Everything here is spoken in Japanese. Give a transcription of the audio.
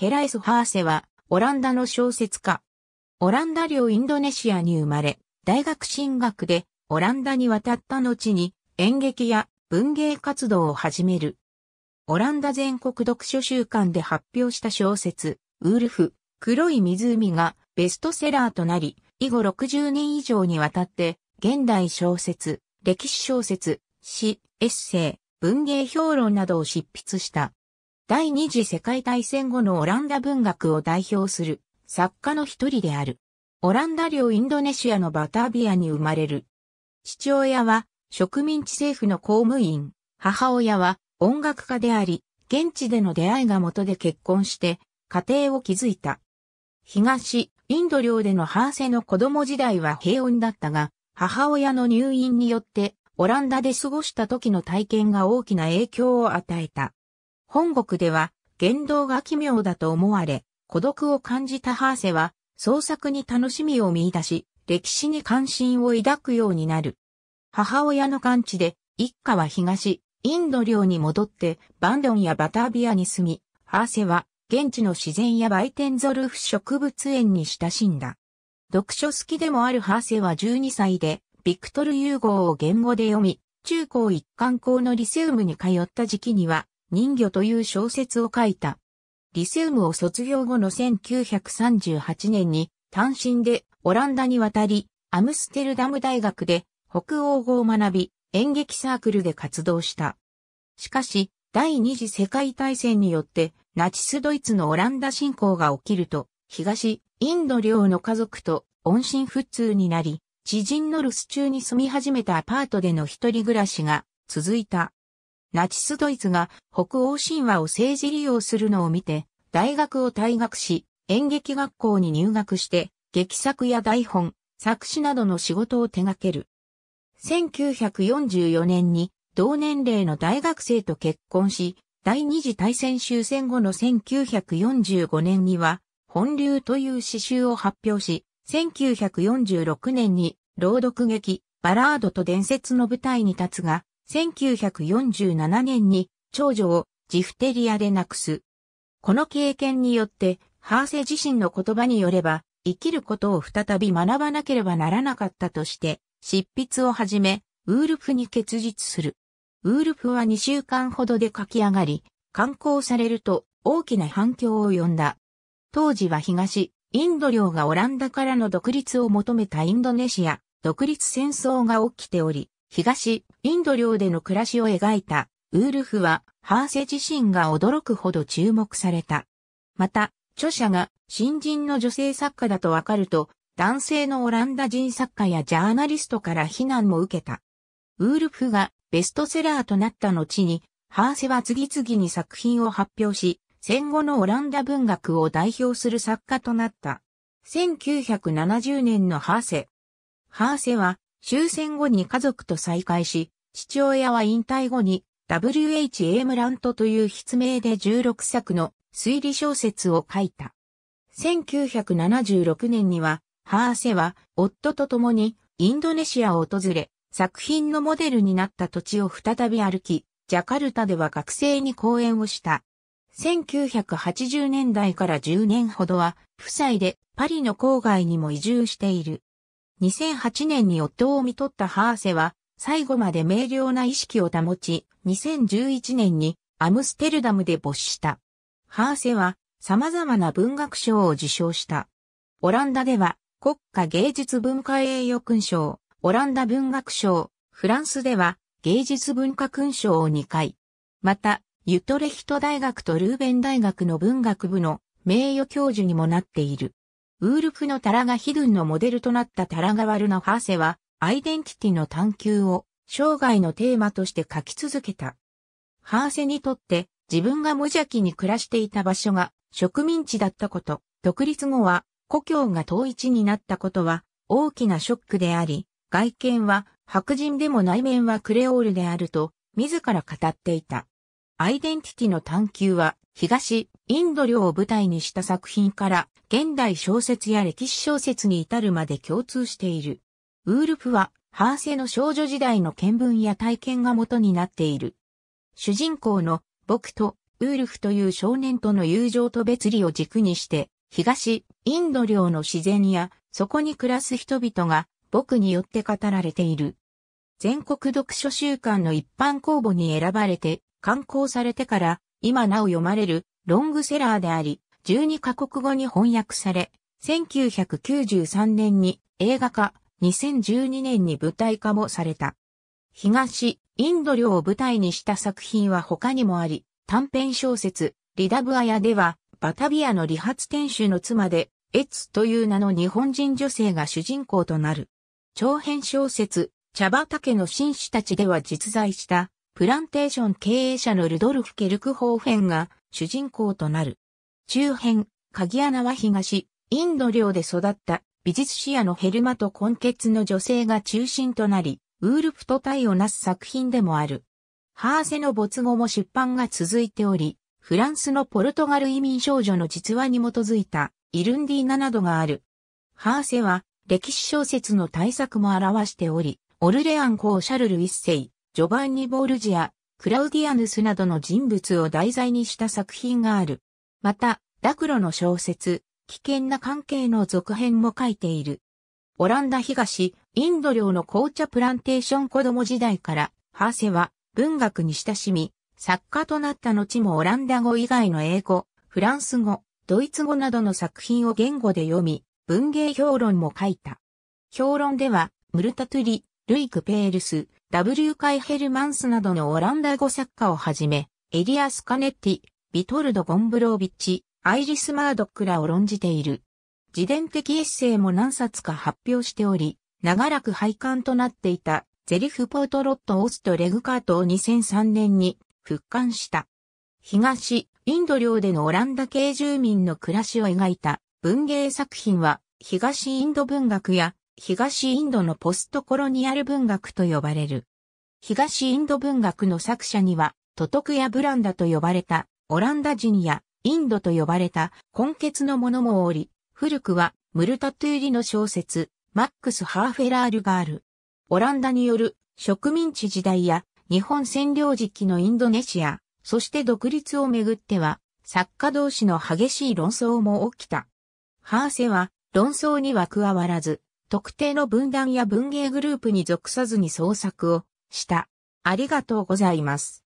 ヘライス・ハーセは、オランダの小説家。オランダ領インドネシアに生まれ、大学進学でオランダに渡った後に演劇や文芸活動を始める。オランダ全国読書週間で発表した小説、ウルフ、黒い湖がベストセラーとなり、以後60年以上にわたって、現代小説、歴史小説、詩、エッセイ、文芸評論などを執筆した。第二次世界大戦後のオランダ文学を代表する作家の一人である。オランダ領インドネシアのバタービアに生まれる。父親は植民地政府の公務員、母親は音楽家であり、現地での出会いが元で結婚して家庭を築いた。東インド領でのハーセの子供時代は平穏だったが、母親の入院によってオランダで過ごした時の体験が大きな影響を与えた。本国では言動が奇妙だと思われ、孤独を感じたハーセは創作に楽しみを見出し、歴史に関心を抱くようになる。母親の完治で一家は東インド領に戻ってバンドンやバタービアに住み、ハーセは現地の自然やバイテンゾルフ植物園に親しんだ。読書好きでもあるハーセは12歳でビクトル・ユーゴーを言語で読み、中高一貫校のリセウムに通った時期には、人魚という小説を書いた。リセウムを卒業後の1938年に単身でオランダに渡り、アムステルダム大学で北欧語を学び、演劇サークルで活動した。しかし、第二次世界大戦によってナチスドイツのオランダ侵攻が起きると、東インド領の家族と音信不通になり、知人の留守中に住み始めたアパートでの一人暮らしが続いた。ナチスドイツが北欧神話を政治利用するのを見て、大学を退学し、演劇学校に入学して、劇作や台本、作詞などの仕事を手掛ける。1944年に同年齢の大学生と結婚し、第二次大戦終戦後の1945年には、本流という詩集を発表し、1946年に朗読劇、バラードと伝説の舞台に立つが、1947年に長女をジフテリアで亡くす。この経験によって、ハーセ自身の言葉によれば、生きることを再び学ばなければならなかったとして、執筆を始め、ウールフに結実する。ウールフは2週間ほどで書き上がり、刊行されると大きな反響を呼んだ。当時は東インド領がオランダからの独立を求めたインドネシア、独立戦争が起きており、東インド領での暮らしを描いたウールフはハーセ自身が驚くほど注目された。また、著者が新人の女性作家だとわかると、男性のオランダ人作家やジャーナリストから非難も受けた。ウールフがベストセラーとなった後に、ハーセは次々に作品を発表し、戦後のオランダ文学を代表する作家となった。1970年のハーセ。ハーセは、終戦後に家族と再会し、父親は引退後に W.H.A. ムラントという筆名で16作の推理小説を書いた。1976年には、ハーセは夫と共にインドネシアを訪れ、作品のモデルになった土地を再び歩き、ジャカルタでは学生に講演をした。1980年代から10年ほどは、夫妻でパリの郊外にも移住している。2008年に夫を看取ったハーセは、最後まで明瞭な意識を保ち、2011年にアムステルダムで没した。ハーセは、様々な文学賞を受賞した。オランダでは、国家芸術文化栄誉勲章、オランダ文学賞、フランスでは、芸術文化勲章を2回。また、ユトレヒト大学とルーベン大学の文学部の名誉教授にもなっている。ウールフのタラガヒドゥンのモデルとなったタラガワルのハーセは、アイデンティティの探求を生涯のテーマとして書き続けた。ハーセにとって自分が無邪気に暮らしていた場所が植民地だったこと、独立後は故郷が統一になったことは大きなショックであり、外見は白人でも内面はクレオールであると自ら語っていた。アイデンティティの探求は東インド領を舞台にした作品から現代小説や歴史小説に至るまで共通している。ウールフはハーセの少女時代の見聞や体験が元になっている。主人公の僕とウールフという少年との友情と別離を軸にして、東、インド領の自然や、そこに暮らす人々が、僕によって語られている。全国読書週間の一般公募に選ばれて、刊行されてから、今なお読まれる、ロングセラーであり、12カ国語に翻訳され、1993年に映画化、2012年に舞台化もされた。東、インド領を舞台にした作品は他にもあり、短編小説、リダブアヤでは、バタビアの理髪店主の妻で、エツという名の日本人女性が主人公となる。長編小説、茶畑の紳士たちでは実在した、プランテーション経営者のルドルフ・ケルクホーフェンが主人公となる。中編、鍵穴は東、インド領で育った美術史家のヘルマと混血の女性が中心となり、ウールフと対をなす作品でもある。ハーセの没後も出版が続いており、フランスのポルトガル移民少女の実話に基づいたイルンディーナなどがある。ハーセは歴史小説の大作も表しており、オルレアン公シャルル一世、ジョバンニ・ボルジア、クラウディアヌスなどの人物を題材にした作品がある。また、ダクロの小説、危険な関係の続編も書いている。オランダ東、インド領の紅茶プランテーション子供時代から、ハーセは文学に親しみ、作家となった後もオランダ語以外の英語、フランス語、ドイツ語などの作品を言語で読み、文芸評論も書いた。評論では、ムルタ・トゥリ、ルイク・ペールス、W・カイ・ヘルマンスなどのオランダ語作家をはじめ、エリアス・カネッティ、ビトルド・ゴンブロービッチ、アイリス・マードックらを論じている。自伝的エッセイも何冊か発表しており、長らく廃刊となっていたゼリフポートロット・オスト・レグカートを2003年に復刊した。東、インド領でのオランダ系住民の暮らしを描いた文芸作品は東インド文学や東インドのポストコロニアル文学と呼ばれる。東インド文学の作者にはトトクやブランダと呼ばれたオランダ人やインドと呼ばれた混血の者もおり、古くはムルタ・トゥーリの小説マックス・ハーフェラールがある。オランダによる植民地時代や日本占領時期のインドネシア、そして独立をめぐっては作家同士の激しい論争も起きた。ハーセは論争には加わらず、特定の文壇や文芸グループに属さずに創作をした。ありがとうございます。